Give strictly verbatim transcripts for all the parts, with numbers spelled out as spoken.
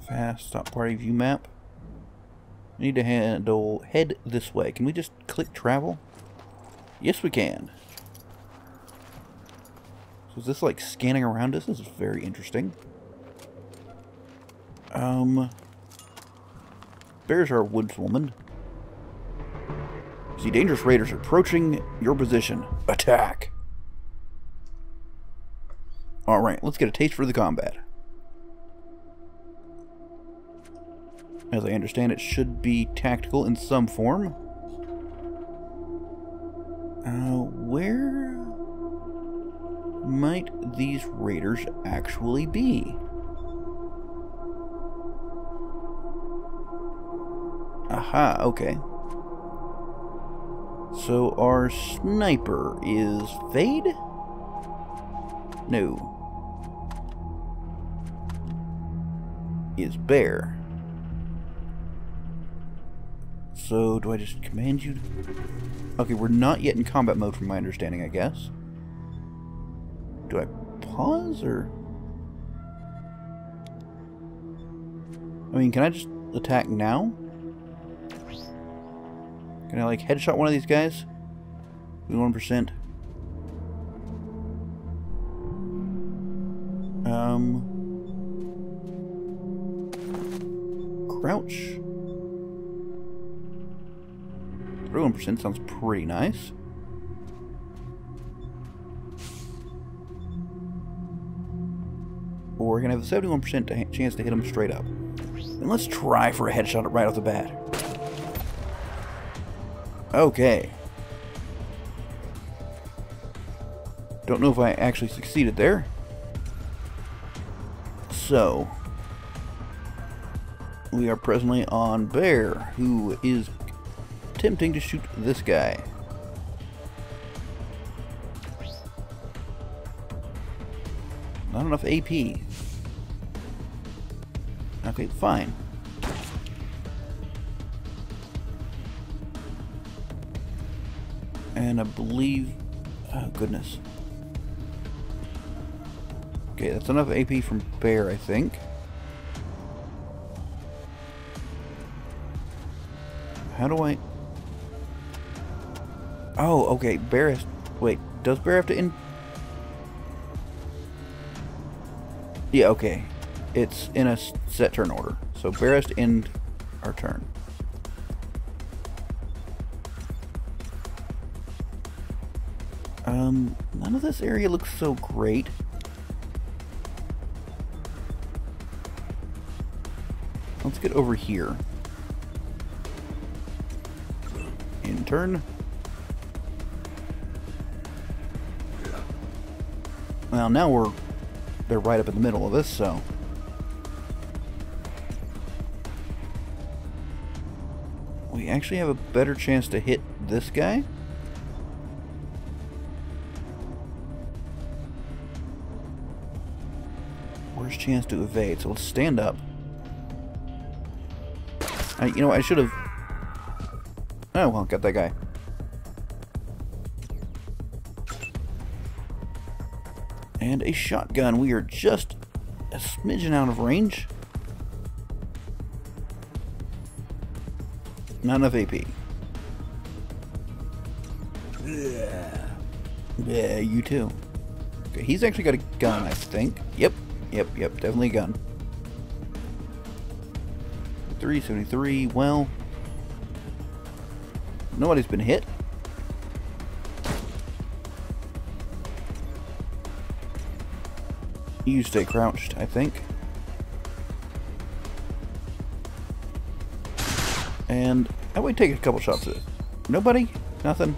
fast, top party view map. We need to handle, head this way. Can we just click travel? Yes, we can. So is this like scanning around us? This is very interesting. Um, Bear's our woodswoman. See, dangerous raiders approaching your position. Attack! Alright, let's get a taste for the combat. As I understand, it should be tactical in some form. Uh, where might these raiders actually be? Aha, okay. So our sniper is Fade? No. Is Bear. So, do I just command you to... Okay, we're not yet in combat mode from my understanding, I guess. Do I pause, or... I mean, can I just attack now? Can I, like, headshot one of these guys? one percent. Um... Crouch... thirty-one percent sounds pretty nice. Or we're going to have a seventy-one percent chance to hit him straight up. And let's try for a headshot right off the bat. Okay. Don't know if I actually succeeded there. So, we are presently on Bear, who is attempting to shoot this guy. Not enough A P. Okay, fine. And I believe... Oh, goodness. Okay, that's enough A P from Bear, I think. How do I... Oh, okay, Bear has... Wait, does Bear have to in... Yeah, okay. It's in a set turn order. So Bear has to end our turn. Um, none of this area looks so great. Let's get over here. End turn. Well, now we're... They're right up in the middle of this, so... We actually have a better chance to hit this guy? Worst chance to evade, so let's stand up. I, you know, I should have... Oh, well, got that guy. And a shotgun. We are just a smidgen out of range. Not enough A P. Yeah, yeah, you too. Okay, he's actually got a gun, I think. Yep, yep, yep, definitely a gun. three seventy-three, well... Nobody's been hit. You stay crouched, I think. And I would take a couple shots at it. Nobody? Nothing?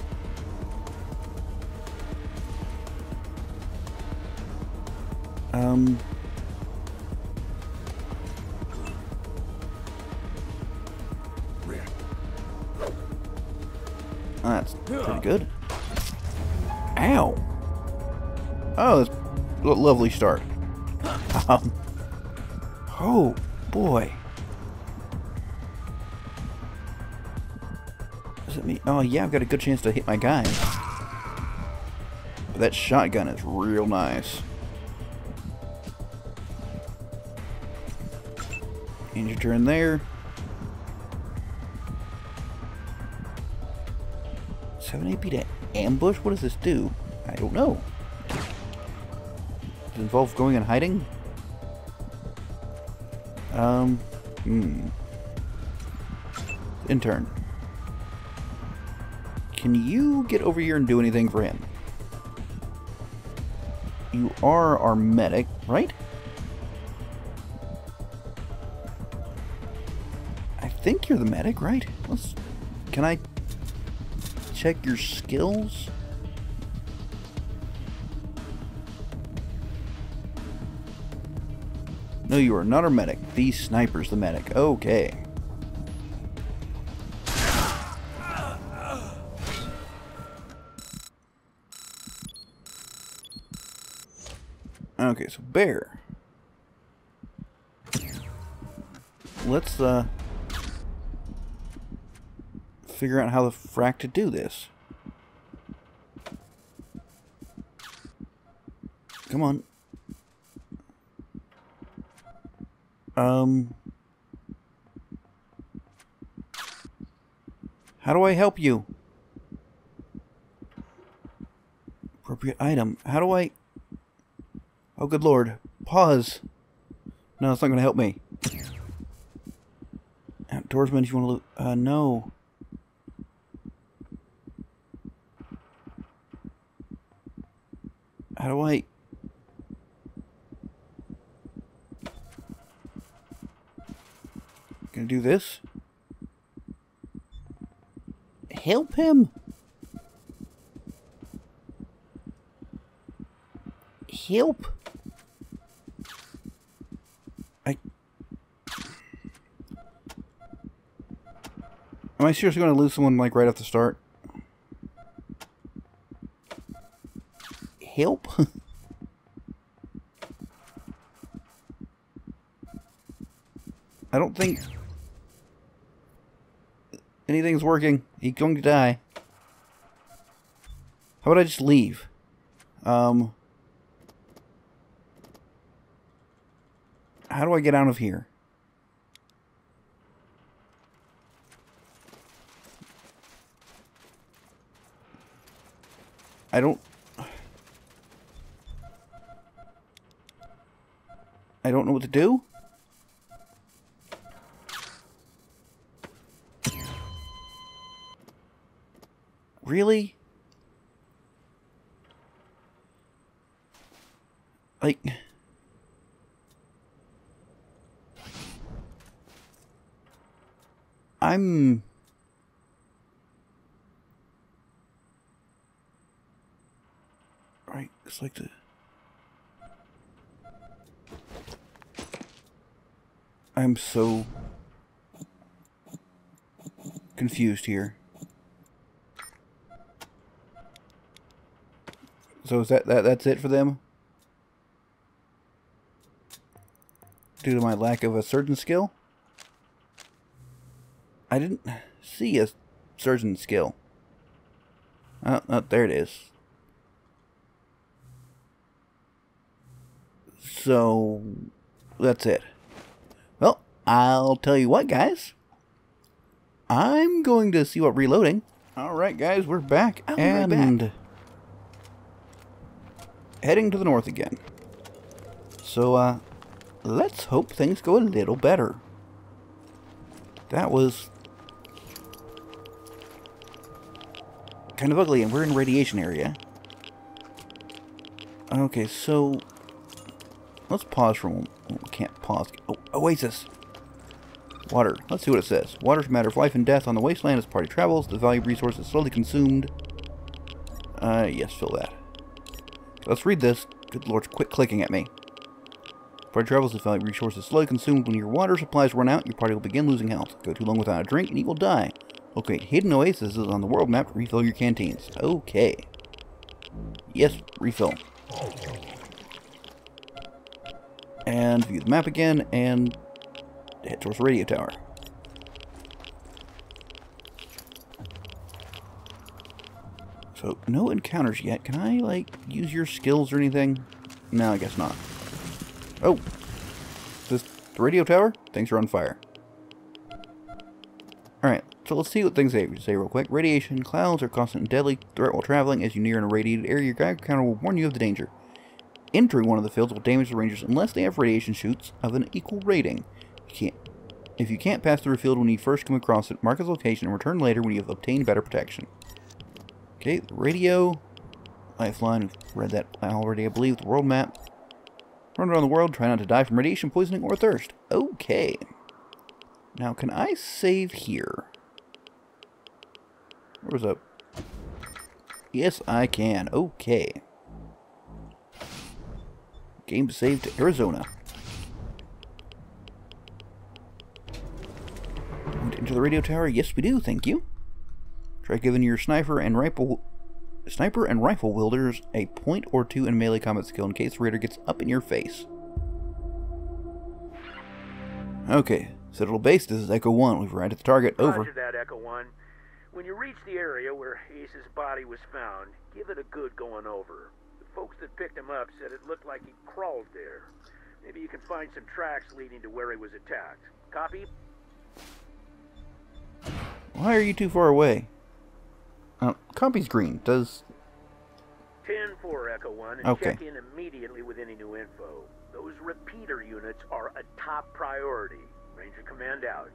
Um. That's pretty good. Ow! Oh, that's a lovely start. Um, oh, boy. Does it mean... Oh, yeah, I've got a good chance to hit my guy. But that shotgun is real nice. End your turn there. seven A P to ambush? What does this do? I don't know. Does it involve going and hiding? Um, hmm. Intern. Can you get over here and do anything for him? You are our medic, right? I think you're the medic, right? Let's, can I check your skills? No, you are not our medic. The sniper's the medic. Okay. Okay, so Bear. Let's uh figure out how the frack to do this. Come on. Um How do I help you? Appropriate item. How do I... Oh, good lord. Pause. No, it's not going to help me. Outdoorsman, if you want to... Uh, no. How do I... Gonna do this? Help him! Help! Am I seriously going to lose someone, like, right off the start? Help? I don't think anything's working. He's going to die. How about I just leave? Um... How do I get out of here? I don't... I don't know what to do? Really? Like... I'm... Right, it's like the... I'm so... confused here. So is that, that that's it for them? Due to my lack of a surgeon skill? I didn't see a surgeon skill. Oh, oh, there it is. So, that's it. Well, I'll tell you what, guys. I'm going to see what reloading. Alright, guys, we're back. I'll and... Right back. Heading to the north again. So, uh, let's hope things go a little better. That was... kind of ugly, and we're in radiation area. Okay, so let's pause for a moment. Oh, we can't pause. Oh, Oasis! Water. Let's see what it says. Water is a matter of life and death on the wasteland as party travels. The valued resource is slowly consumed. Uh, yes, fill that. Let's read this. Good lord, quit clicking at me. Party travels, the valued resource is slowly consumed. When your water supplies run out, your party will begin losing health. Go too long without a drink, and you will die. Okay, hidden oasis is on the world map. Refill your canteens. Okay. Yes, refill. And view the map again, and head towards the radio tower. So, no encounters yet. Can I, like, use your skills or anything? No, I guess not. Oh! Is this The radio tower? Things are on fire. Alright, so let's see what things they say real quick. Radiation clouds are constant and deadly threat while traveling. As you near an irradiated area, your guide counter will warn you of the danger. Entering one of the fields will damage the Rangers unless they have radiation chutes of an equal rating. You can't. If you can't pass through a field when you first come across it, mark its location and return later when you have obtained better protection. Okay, the radio, lifeline, we've read that already, I believe, the world map. Run around the world, try not to die from radiation poisoning or thirst. Okay. Now, can I save here? Where's up? Yes, I can. Okay. Game saved to Arizona. Want to enter the radio tower? Yes, we do. Thank you. Try giving your sniper and rifle, sniper and rifle wielders a point or two in melee combat skill in case the raider gets up in your face. Okay. Citadel base, this is Echo One. We've arrived at the target. Over. Roger that, Echo One. When you reach the area where Ace's body was found, give it a good going over. The folks that picked him up said it looked like he crawled there. Maybe you can find some tracks leading to where he was attacked. Copy? Why are you too far away? Uh, copy's green. Does... ten four, Echo One, and okay. Check in immediately with any new info. Those repeater units are a top priority. Ranger command out.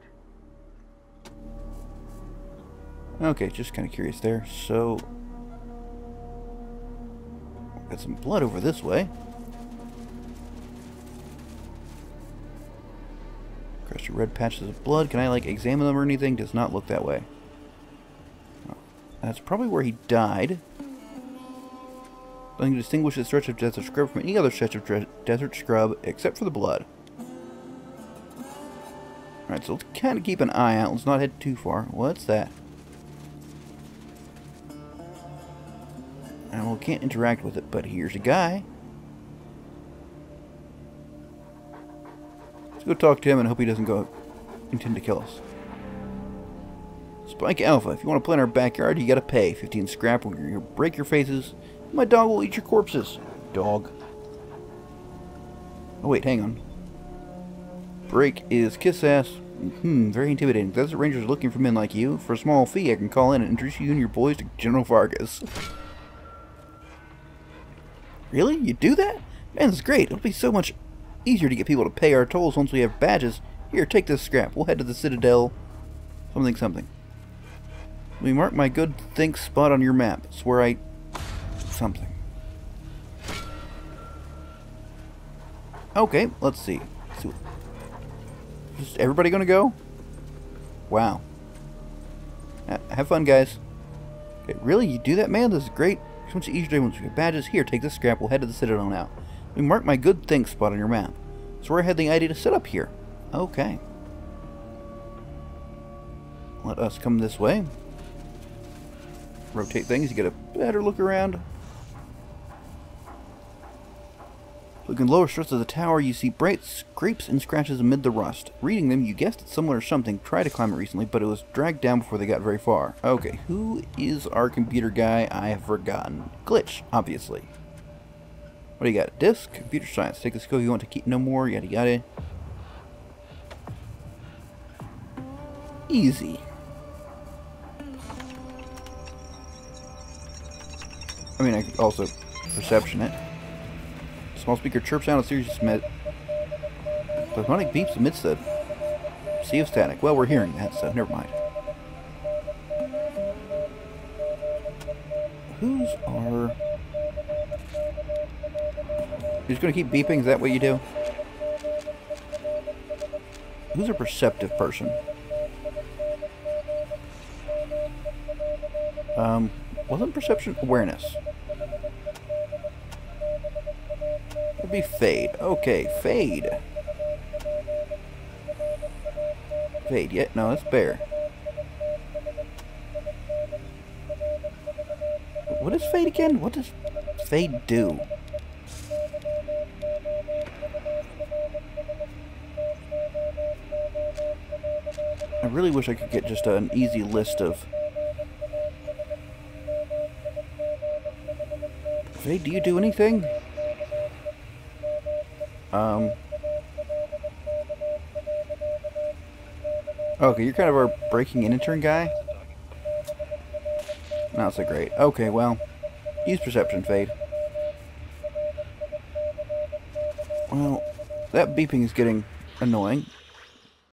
Okay, just kind of curious there. So, got some blood over this way. Crushed red patches of blood. Can I like examine them or anything? Does not look that way. Oh, that's probably where he died. Nothing to distinguish this stretch of desert scrub from any other stretch of desert scrub except for the blood. Alright, so let's kind of keep an eye out. Let's not head too far. What's that? And we can't interact with it, but here's a guy. Let's go talk to him and hope he doesn't go intend to kill us. Spike Alpha, if you want to play in our backyard, you gotta pay. fifteen scrap or you'll break your faces. My dog will eat your corpses. Dog. Oh wait, hang on. Break is kiss ass. Hmm, very intimidating. Desert Rangers are looking for men like you. For a small fee, I can call in and introduce you and your boys to General Vargas. Really? You do that? Man, this is great. It'll be so much easier to get people to pay our tolls once we have badges. Here, take this scrap. We'll head to the Citadel. Something, something. We mark my good think spot on your map. It's where I... something. Okay, let's see. Let's see. Is everybody gonna go? Wow. Have fun, guys. Okay, really? You do that, man? This is great. So much easier day once we get badges. Here, take this scrap. We'll head to the Citadel now. We mark my good thing spot on your map. So where I had the idea to set up here. Okay. Let us come this way. Rotate things. You get a better look around. Looking lower struts of the tower, you see bright scrapes and scratches amid the rust. Reading them, you guessed that someone or something tried to climb it recently, but it was dragged down before they got very far. Okay, who is our computer guy? I have forgotten. Glitch, obviously. What do you got? Disc? Computer science. Take the skill you want to keep no more, yada yada. Easy. I mean, I could also perception it. Small speaker chirps out a series of plasmonic beeps amidst the sea of static. Well, we're hearing that, so never mind. Who's our... You're just going to keep beeping? Is that what you do? Who's a perceptive person? Um, wasn't perception awareness? Be Fade. Okay, Fade. Fade, yet? No, that's Bear. What is Fade again? What does Fade do? I really wish I could get just an easy list of... Fade, do you do anything? Um, Okay, you're kind of our breaking and entering guy? Not so great. Okay, well, use perception, Fade. Well, that beeping is getting annoying.